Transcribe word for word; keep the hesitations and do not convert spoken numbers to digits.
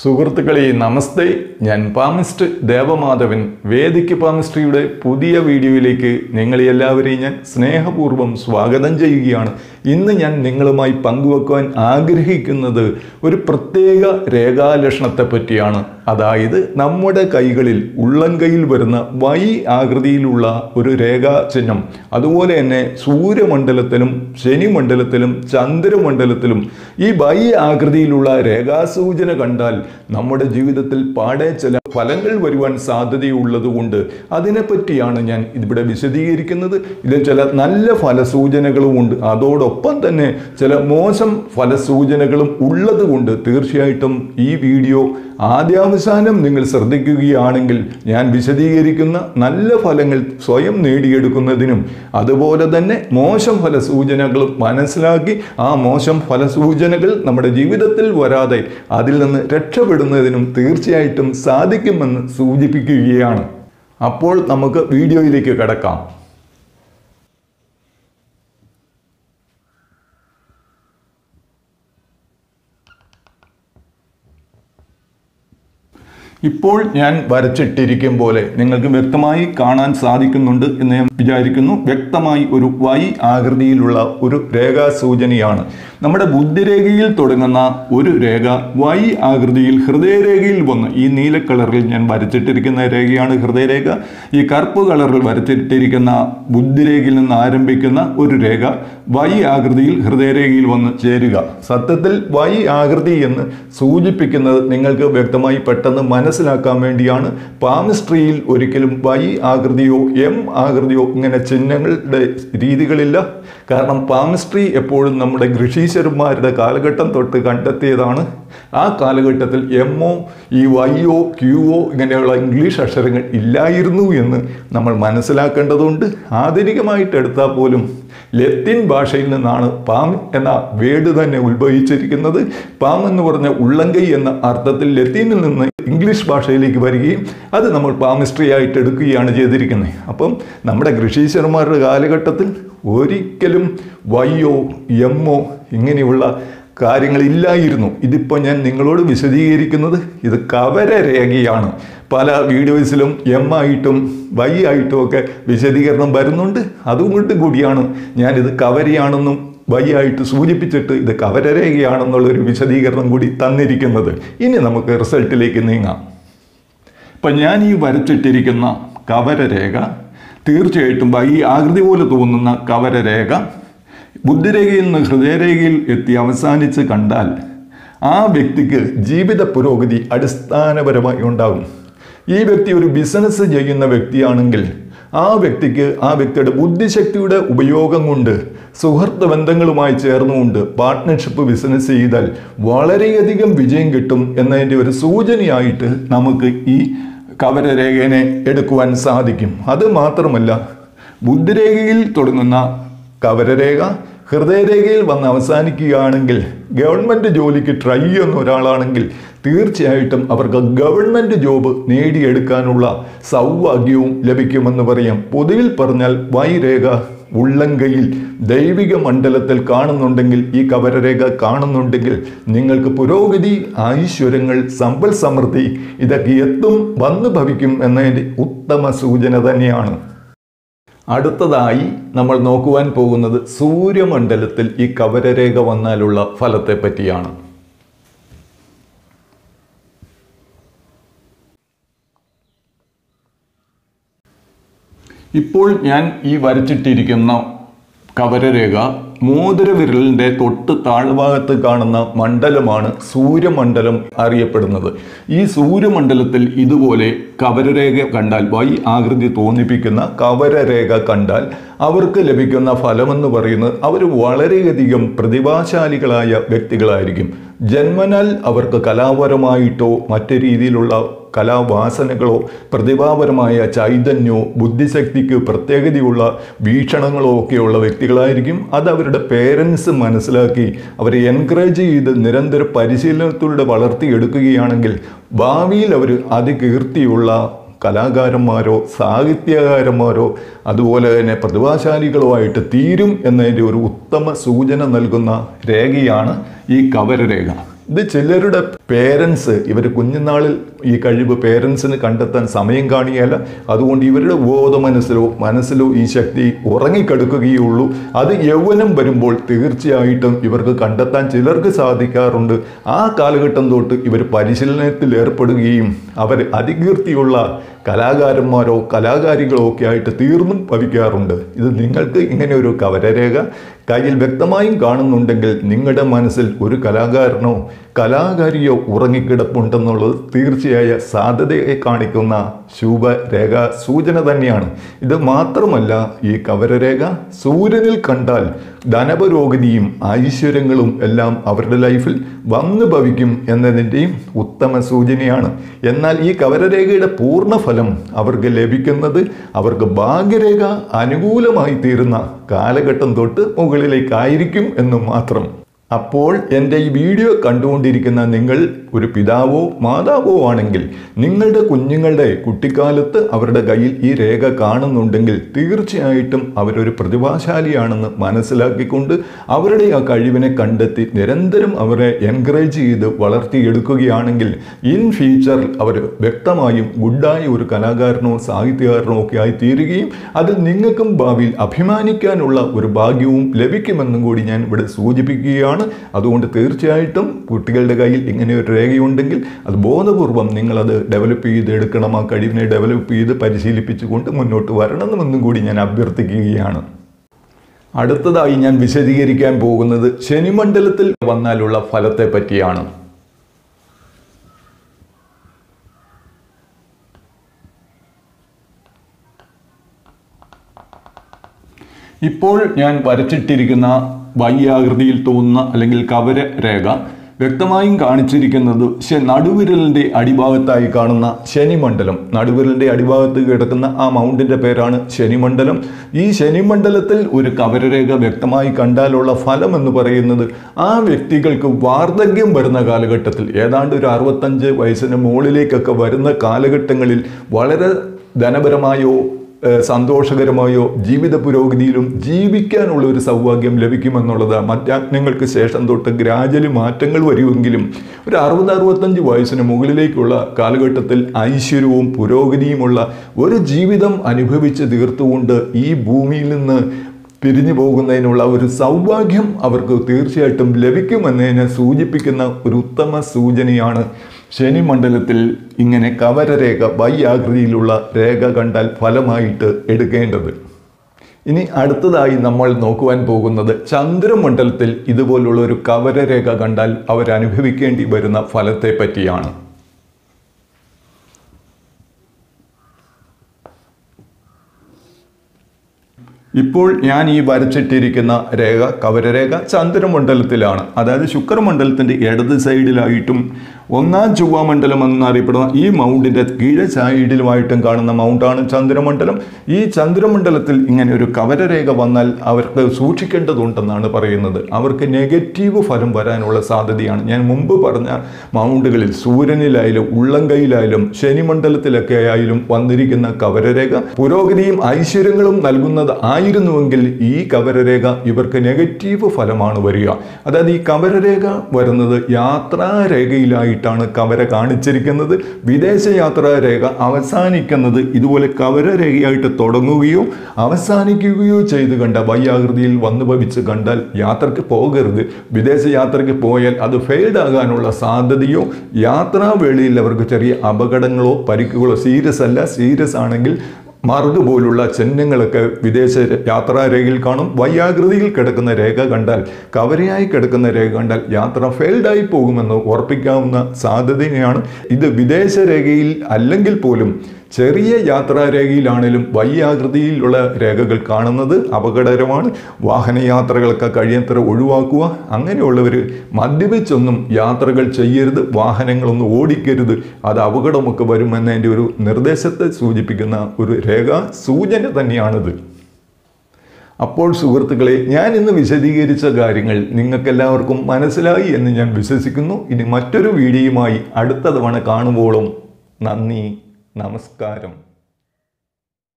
സുഹൃത്തുക്കളെ നമസ്തേ ഞാൻ പാമിസ്റ്റ് ദേവമാധവൻ വേദിക്ക് പാമിസ്ട്രിയുടെ പുതിയ വീഡിയോയിലേക്ക് നിങ്ങളെ എല്ലാവരെയും ഞാൻ സ്നേഹപൂർവ്വം സ്വാഗതം ചെയ്യുകയാണ് ഇന്ന് ഞാൻ നിങ്ങളുമായി പങ്കുവെക്കാൻ ആഗ്രഹിക്കുന്നത് ഒരു പ്രത്യേക രേഖാലക്ഷണത്തെ പറ്റിയാണ് അതായത് നമ്മുടെ കൈകളിൽ ഉള്ളംകൈയിൽ വരുന്ന വൈ ആകൃതിയിലുള്ള ഒരു രേഖാചിഹ്നം അതുപോലെ തന്നെ സൂര്യമണ്ഡലത്തിലും ശനിമണ്ഡലത്തിലും ചന്ദ്രമണ്ഡലത്തിലും ഈ വൈ ആകൃതിയിലുള്ള രേഖാസൂചന കണ്ടാൽ നമ്മുടെ ജീവിതത്തിൽ പാടെ ചില ഫലങ്ങൾ വരുവാൻ സാധ്യതയുള്ളതുകൊണ്ട് അതിനെപ്പറ്റിയാണ് ഞാൻ ഇവിടെ വിശദീകരിക്കുന്നത്. ഇതിൽ ചില നല്ല ഫലസൂചനകളുമുണ്ട് അതോടൊപ്പം തന്നെ ചില മോശം ഫലസൂചനകളും ഉള്ളതുകൊണ്ട് തീർച്ചയായിട്ടും ഈ വീഡിയോ ആദ്യാവസാനം നിങ്ങൾ ശ്രദ്ധിക്കുകയാണെങ്കിൽ ഞാൻ വിശദീകരിക്കുന്ന നല്ല ഫലങ്ങൾ സ്വയം നേടിയെടുക്കുന്നതിനും അതുപോലെ തന്നെ മോശം ഫലസൂചനകളും മനസ്സിലാക്കി ആ മോശം ഫലസൂചനകൾ നമ്മുടെ ജീവിതത്തിൽ വരാതെ അതിൽ നിന്ന് രക്ഷപ്പെടുന്നതിനും തീർച്ചയായിട്ടും സാധിക്കുമെന്ന് സൂചിപ്പിക്കുകയാണ്. അപ്പോൾ നമുക്ക് വീഡിയോയിലേക്ക് കടക്കാം. ഇപ്പോൾ ഞാൻ വരച്ചിട്ടിരിക്കും പോലെ നിങ്ങൾക്ക് വ്യക്തമായി കാണാൻ സാധിക്കുന്നുണ്ട് എന്ന് ഞാൻ വിചാരിക്കുന്നു. വ്യക്തമായി ഒരു വൈ ആകൃതിയിലുള്ള ഒരു രേഖാസൂചനയാണ്. നമ്മുടെ ബുദ്ധിരേഖയിൽ തുടങ്ങുന്ന ഒരു രേഖ വൈ ആകൃതിയിൽ ഹൃദയരേഖയിൽ വന്ന് ഈ നീല കളറിൽ ഞാൻ വരച്ചിട്ടിരിക്കുന്ന രേഖയാണ് ഹൃദയരേഖ. ഈ കറുപ്പ് കളറിൽ വരച്ചിട്ടിരിക്കുന്ന ബുദ്ധിരേഖയിൽ നിന്ന് ആരംഭിക്കുന്ന ഒരു രേഖ വൈ ആകൃതിയിൽ ഹൃദയരേഖയിൽ വന്ന് ചേരുക. സത്യത്തിൽ വൈ ആകൃതി എന്ന് സൂചിപ്പിക്കുന്നത് നിങ്ങൾക്ക് വ്യക്തമായി പെട്ടെന്ന് മനസ്സിലാക്കാൻ വേണ്ടിയാണ്. പാമിസ്ട്രിയിൽ ഒരിക്കലും വൈ ആകൃതിയോ എം ആകൃതിയോ ഇങ്ങനെ ചിഹ്നങ്ങളുടെ രീതികളില്ല. കാരണം പാമിസ്ട്രി എപ്പോഴും നമ്മുടെ ഋഷീശ്വരന്മാരുടെ കാലഘട്ടം തൊട്ട് കണ്ടെത്തിയതാണ്. ആ കാലഘട്ടത്തിൽ എമ്മോ ഈ വൈയോ ക്യൂവോ ഇങ്ങനെയുള്ള ഇംഗ്ലീഷ് അക്ഷരങ്ങൾ ഇല്ലായിരുന്നു എന്ന് നമ്മൾ മനസ്സിലാക്കേണ്ടതുണ്ട്. ആധുനികമായിട്ട് എടുത്താൽ പോലും ലത്തിൻ ഭാഷയിൽ നിന്നാണ് പാം എന്ന വേർഡ് തന്നെ ഉത്ഭവിച്ചിരിക്കുന്നത്. പാം എന്ന് പറഞ്ഞ ഉള്ളംകൈ എന്ന അർത്ഥത്തിൽ ലത്തീനിൽ നിന്ന് ഇംഗ്ലീഷ് ഭാഷയിലേക്ക് വരികയും അത് നമ്മൾ പാമിസ്ട്രി ആയിട്ട് എടുക്കുകയാണ് ചെയ്തിരിക്കുന്നത്. അപ്പം നമ്മുടെ ഋഷീശ്വരന്മാരുടെ കാലഘട്ടത്തിൽ ഒരിക്കലും വൈയോ എമ്മോ ഇങ്ങനെയുള്ള കാര്യങ്ങളില്ലായിരുന്നു. ഇതിപ്പോൾ ഞാൻ നിങ്ങളോട് വിശദീകരിക്കുന്നത് ഇത് കവരരേഖയാണ്. പല വീഡിയോസിലും എം ആയിട്ടും വൈ ആയിട്ടും ഒക്കെ വിശദീകരണം വരുന്നുണ്ട്. അതുകൊണ്ട് കൂടിയാണ് ഞാനിത് കവരയാണെന്നും വൈ ആയിട്ട് സൂചിപ്പിച്ചിട്ട് ഇത് കവരരേഖയാണെന്നുള്ളൊരു വിശദീകരണം കൂടി തന്നിരിക്കുന്നത്. ഇനി നമുക്ക് റിസൾട്ടിലേക്ക് നീങ്ങാം. അപ്പം ഞാൻ ഈ വരച്ചിട്ടിരിക്കുന്ന കവരരേഖ തീർച്ചയായിട്ടും വൈ ആകൃതി പോലെ തോന്നുന്ന കവരരേഖ ബുദ്ധിരേഖയിൽ നിന്ന് ഹൃദയരേഖയിൽ എത്തി അവസാനിച്ച് കണ്ടാൽ ആ വ്യക്തിക്ക് ജീവിത പുരോഗതി അടിസ്ഥാനപരമായി ഉണ്ടാകും. ഈ വ്യക്തി ഒരു ബിസിനസ് ചെയ്യുന്ന വ്യക്തിയാണെങ്കിൽ ആ വ്യക്തിക്ക് ആ വ്യക്തിയുടെ ബുദ്ധിശക്തിയുടെ ഉപയോഗം കൊണ്ട് സുഹൃത്ത് ബന്ധങ്ങളുമായി ചേർന്നുകൊണ്ട് പാർട്ട്ണർഷിപ്പ് ബിസിനസ് ചെയ്താൽ വളരെയധികം വിജയം കിട്ടും എന്നതിൻ്റെ ഒരു സൂചനയായിട്ട് നമുക്ക് ഈ കവരരേഖനെ എടുക്കുവാൻ സാധിക്കും. അത് മാത്രമല്ല ബുദ്ധിരേഖയിൽ തുടങ്ങുന്ന കവരരേഖ ഹൃദയരേഖയിൽ വന്ന് അവസാനിക്കുകയാണെങ്കിൽ ഗവൺമെൻറ് ജോലിക്ക് ട്രൈ ചെയ്യുന്ന ഒരാളാണെങ്കിൽ തീർച്ചയായിട്ടും അവർക്ക് ഗവൺമെൻറ് ജോബ് നേടിയെടുക്കാനുള്ള സൗഭാഗ്യവും ലഭിക്കുമെന്ന് പറയാം. പൊതുവിൽ പറഞ്ഞാൽ വൈരേഖ ഉള്ളംകൈയിൽ ദൈവിക മണ്ഡലത്തിൽ കാണുന്നുണ്ടെങ്കിൽ ഈ കവരരേഖ കാണുന്നുണ്ടെങ്കിൽ നിങ്ങൾക്ക് പുരോഗതി ഐശ്വര്യങ്ങൾ സമ്പൽ സമൃദ്ധി ഇതൊക്കെ എത്തും വന്നു ഭവിക്കും എന്നതിൻ്റെ ഉത്തമ സൂചന തന്നെയാണ്. അടുത്തതായി നമ്മൾ നോക്കുവാൻ പോകുന്നത് സൂര്യമണ്ഡലത്തിൽ ഈ കവരരേഖ വന്നാലുള്ള ഫലത്തെ പറ്റിയാണ്. ഇപ്പോൾ ഞാൻ ഈ വരച്ചിട്ടിരിക്കുന്ന കവരരേഖ മോതിരവിരലിൻ്റെ തൊട്ട് താഴ്ഭാഗത്ത് കാണുന്ന മണ്ഡലമാണ് സൂര്യമണ്ഡലം അറിയപ്പെടുന്നത്. ഈ സൂര്യമണ്ഡലത്തിൽ ഇതുപോലെ കവരരേഖ കണ്ടാൽ വൈ ആകൃതി തോന്നിപ്പിക്കുന്ന കവരരേഖ കണ്ടാൽ അവർക്ക് ലഭിക്കുന്ന ഫലമെന്ന് പറയുന്നത് അവർ വളരെയധികം പ്രതിഭാശാലികളായ വ്യക്തികളായിരിക്കും. ജന്മനാൽ അവർക്ക് കലാപരമായിട്ടോ മറ്റു രീതിയിലുള്ള കലാവാസനകളോ പ്രതിഭാപരമായ ചൈതന്യമോ ബുദ്ധിശക്തിക്ക് പ്രത്യേകതയുള്ള വീക്ഷണങ്ങളോ ഒക്കെയുള്ള വ്യക്തികളായിരിക്കും. അത് അവരുടെ പേരൻസ് മനസ്സിലാക്കി അവരെ എൻകറേജ് ചെയ്ത് നിരന്തര പരിശീലനത്തിലൂടെ വളർത്തിയെടുക്കുകയാണെങ്കിൽ ഭാവിയിൽ അവർ അതികീർത്തിയുള്ള കലാകാരന്മാരോ സാഹിത്യകാരന്മാരോ അതുപോലെ തന്നെ പ്രതിഭാശാലികളോ ആയിട്ട് തീരും എന്നതിൻ്റെ ഒരു ഉത്തമ സൂചന നൽകുന്ന രേഖയാണ് ഈ കവരരേഖ. ഇത് ചിലരുടെ പേരൻസ് ഇവർ കുഞ്ഞുനാളിൽ ഈ കഴിവ് പേരൻസിന് കണ്ടെത്താൻ സമയം കാണുകയല്ല, അതുകൊണ്ട് ഇവരുടെ ബോധമനസ്സിലോ മനസ്സിലോ ഈ ശക്തി ഉറങ്ങിക്കിടക്കുകയുള്ളൂ. അത് യൗവനം വരുമ്പോൾ തീർച്ചയായിട്ടും ഇവർക്ക് കണ്ടെത്താൻ ചിലർക്ക് സാധിക്കാറുണ്ട്. ആ കാലഘട്ടം തൊട്ട് ഇവർ പരിശീലനത്തിൽ ഏർപ്പെടുകയും അവർ അതികീർത്തിയുള്ള കലാകാരന്മാരോ കലാകാരികളോ ഒക്കെ ആയിട്ട് തീർന്നും ഭവിക്കാറുണ്ട്. ഇത് നിങ്ങൾക്ക് ഇങ്ങനെ ഒരു കവരരേഖ കയ്യിൽ വ്യക്തമായും കാണുന്നുണ്ടെങ്കിൽ നിങ്ങളുടെ മനസ്സിൽ ഒരു കലാകാരനോ കലാകാരിയോ ഉറങ്ങിക്കിടപ്പുണ്ടെന്നുള്ളത് തീർച്ചയായ സാധ്യതയെ കാണിക്കുന്ന ശുഭരേഖാ സൂചന തന്നെയാണ്. ഇത് മാത്രമല്ല, ഈ കവരരേഖ സൂര്യനിൽ കണ്ടാൽ ധനപരോഗതിയും ഐശ്വര്യങ്ങളും എല്ലാം അവരുടെ ലൈഫിൽ വന്നു ഭവിക്കും എന്നതിൻ്റെയും ഉത്തമ സൂചനയാണ്. എന്നാൽ ഈ കവരരേഖയുടെ പൂർണ്ണഫലം അവർക്ക് ലഭിക്കുന്നത് അവർക്ക് ഭാഗ്യരേഖ അനുകൂലമായി തീരുന്ന കാലഘട്ടം തൊട്ട് മുകളിലേക്കായിരിക്കും എന്ന് മാത്രം. അപ്പോൾ എൻ്റെ ഈ വീഡിയോ കണ്ടുകൊണ്ടിരിക്കുന്ന നിങ്ങൾ ഒരു പിതാവോ മാതാവോ ആണെങ്കിൽ നിങ്ങളുടെ കുഞ്ഞുങ്ങളുടെ കുട്ടിക്കാലത്ത് അവരുടെ കയ്യിൽ ഈ രേഖ കാണുന്നുണ്ടെങ്കിൽ തീർച്ചയായിട്ടും അവരൊരു പ്രതിഭാശാലിയാണെന്ന് മനസ്സിലാക്കിക്കൊണ്ട് അവരുടെ ആ കഴിവിനെ കണ്ടെത്തി നിരന്തരം അവരെ എൻകറേജ് ചെയ്ത് വളർത്തിയെടുക്കുകയാണെങ്കിൽ ഇൻ ഫ്യൂച്ചറിൽ അവർ വ്യക്തമായും ഗുഡായ ഒരു കലാകാരനോ സാഹിത്യകാരനോ ഒക്കെ ആയി തീരുകയും അതിൽ നിങ്ങൾക്കും ഭാവിയിൽ അഭിമാനിക്കാനുള്ള ഒരു ഭാഗ്യവും ലഭിക്കുമെന്നും കൂടി ഞാൻ ഇവിടെ സൂചിപ്പിക്കുകയാണ്. അതുകൊണ്ട് തീർച്ചയായിട്ടും കുട്ടികളുടെ കയ്യിൽ ഇങ്ങനെ ഒരു രേഖയുണ്ടെങ്കിൽ അത് ബോധപൂർവം നിങ്ങളത് ഡെവലപ്പ് ചെയ്തെടുക്കണം. ആ കഴിവിനെ ഡെവലപ്പ് ചെയ്ത് പരിശീലിപ്പിച്ചുകൊണ്ട് മുന്നോട്ട് വരണമെന്നും കൂടി ഞാൻ അഭ്യർത്ഥിക്കുകയാണ്. അടുത്തതായി ഞാൻ വിശദീകരിക്കാൻ പോകുന്നത് ശനിമണ്ഡലത്തിൽ വന്നാലുള്ള ഫലത്തെ പറ്റിയാണ്. ഇപ്പോൾ ഞാൻ വരച്ചിട്ടിരിക്കുന്ന വൈയാകൃതിയിൽ തോന്നുന്ന അല്ലെങ്കിൽ കവര രേഖ വ്യക്തമായും കാണിച്ചിരിക്കുന്നത് നടുവിരലിൻ്റെ അടിഭാഗത്തായി കാണുന്ന ശനിമണ്ഡലം, നടുവിരലിൻ്റെ അടിഭാഗത്ത് കിടക്കുന്ന ആ മൗണ്ടിൻ്റെ പേരാണ് ശനിമണ്ഡലം. ഈ ശനിമണ്ഡലത്തിൽ ഒരു കവരരേഖ വ്യക്തമായി കണ്ടാലുള്ള ഫലം എന്ന് പറയുന്നത് ആ വ്യക്തികൾക്ക് വാർദ്ധക്യം വരുന്ന കാലഘട്ടത്തിൽ, ഏതാണ്ട് ഒരു അറുപത്തഞ്ച് വയസ്സിന് മുകളിലേക്കൊക്കെ വരുന്ന കാലഘട്ടങ്ങളിൽ വളരെ ധനപരമായോ സന്തോഷകരമായോ ജീവിത പുരോഗതിയിലും ജീവിക്കാനുള്ള ഒരു സൗഭാഗ്യം ലഭിക്കുമെന്നുള്ളത്. മധ്യാജ്ഞങ്ങൾക്ക് ശേഷം തൊട്ട് ഗ്രാജുവലി മാറ്റങ്ങൾ വരുമെങ്കിലും ഒരു അറുപത് അറുപത്തഞ്ച് വയസ്സിന് മുകളിലേക്കുള്ള കാലഘട്ടത്തിൽ ഐശ്വര്യവും പുരോഗതിയുമുള്ള ഒരു ജീവിതം അനുഭവിച്ച് തീർത്തുകൊണ്ട് ഈ ഭൂമിയിൽ നിന്ന് പിരിഞ്ഞു പോകുന്നതിനുള്ള ഒരു സൗഭാഗ്യം അവർക്ക് തീർച്ചയായിട്ടും ലഭിക്കുമെന്നതിനെ സൂചിപ്പിക്കുന്ന ഒരു ഉത്തമ സൂചനയാണ് ശനിമണ്ഡലത്തിൽ ഇങ്ങനെ കവരരേഖ വൈയാകൃതിയിലുള്ള രേഖ കണ്ടാൽ ഫലമായിട്ട് എടുക്കേണ്ടത്. ഇനി അടുത്തതായി നമ്മൾ നോക്കുവാൻ പോകുന്നത് ചന്ദ്രമണ്ഡലത്തിൽ ഇതുപോലുള്ള ഒരു കവരരേഖ കണ്ടാൽ അവരനുഭവിക്കേണ്ടി വരുന്ന ഫലത്തെ പറ്റിയാണ്. ഇപ്പോൾ ഞാൻ ഈ വരച്ചിട്ടിരിക്കുന്ന രേഖ കവരരേഖ ചന്ദ്രമണ്ഡലത്തിലാണ്. അതായത് ശുക്രമണ്ഡലത്തിൻ്റെ ഇടത് സൈഡിലായിട്ടും ഒന്നാം ചൊവ്വാമണ്ഡലം എന്നറിയപ്പെടുന്ന ഈ മൗണ്ടിൻ്റെ കീഴ സൈഡിലുമായിട്ടും കാണുന്ന മൗണ്ടാണ് ചന്ദ്രമണ്ഡലം. ഈ ചന്ദ്രമണ്ഡലത്തിൽ ഇങ്ങനെ ഒരു കവരരേഖ വന്നാൽ അവർക്ക് സൂക്ഷിക്കേണ്ടതുണ്ടെന്നാണ് പറയുന്നത്. അവർക്ക് നെഗറ്റീവ് ഫലം വരാനുള്ള സാധ്യതയാണ്. ഞാൻ മുമ്പ് പറഞ്ഞ മൗണ്ടുകളിൽ സൂര്യനിലായാലും ഉള്ളംകൈയിലായാലും ശനിമണ്ഡലത്തിലൊക്കെ ആയാലും വന്നിരിക്കുന്ന കവരരേഖ പുരോഗതിയും ഐശ്വര്യങ്ങളും നൽകുന്നത് ആയിരുന്നുവെങ്കിൽ ഈ കവരരേഖ ഇവർക്ക് നെഗറ്റീവ് ഫലമാണ് വരിക. അതായത് ഈ കവരരേഖ വരുന്നത് യാത്രാരേഖയിലായിട്ടാണ് കവര കാണിച്ചിരിക്കുന്നത്. വിദേശയാത്രാരേഖ അവസാനിക്കുന്നത് ഇതുപോലെ കവരരേഖയായിട്ട് തുടങ്ങുകയോ അവസാനിക്കുകയോ ചെയ്ത് കണ്ട വൈയാകൃതിയിൽ വന്നു ഭവിച്ച് കണ്ടാൽ യാത്രയ്ക്ക് പോകരുത്. വിദേശയാത്രയ്ക്ക് പോയാൽ അത് ഫെയിൽഡ് ആകാനുള്ള സാധ്യതയോ യാത്രാവേളയിൽ അവർക്ക് ചെറിയ അപകടങ്ങളോ പരിക്കുകളോ, സീരിയസ് അല്ല, സീരിയസ് ആണെങ്കിൽ മാർഗ് പോലുള്ള ചിഹ്നങ്ങളൊക്കെ വിദേശ യാത്രാരേഖയിൽ കാണും. വൈയാകൃതിയിൽ കിടക്കുന്ന രേഖ കണ്ടാൽ, കവരയായി കിടക്കുന്ന രേഖ കണ്ടാൽ യാത്ര ഫെയിൽഡായി പോകുമെന്ന് ഉറപ്പിക്കാവുന്ന സാധ്യതയാണ് ഇത്. വിദേശ രേഖയിൽ അല്ലെങ്കിൽ പോലും ചെറിയ യാത്രാരേഖയിലാണേലും വൈയാകൃതിയിലുള്ള രേഖകൾ കാണുന്നത് അപകടകരമാണ്. വാഹനയാത്രകളൊക്കെ കഴിയത്ര ഒഴിവാക്കുക. അങ്ങനെയുള്ളവർ മദ്യപിച്ചൊന്നും യാത്രകൾ ചെയ്യരുത്, വാഹനങ്ങളൊന്നും ഓടിക്കരുത്. അത് അപകടമൊക്കെ വരുമെന്നതിൻ്റെ ഒരു നിർദ്ദേശത്തെ സൂചിപ്പിക്കുന്ന ഒരു രേഖ സൂചന തന്നെയാണിത്. അപ്പോൾ സുഹൃത്തുക്കളെ, ഞാൻ ഇന്ന് വിശദീകരിച്ച കാര്യങ്ങൾ നിങ്ങൾക്കെല്ലാവർക്കും മനസ്സിലായി എന്ന് ഞാൻ വിശ്വസിക്കുന്നു. ഇനി മറ്റൊരു വീഡിയോയുമായി അടുത്ത തവണ കാണുമ്പോഴും നന്ദി, നമസ്കാരം.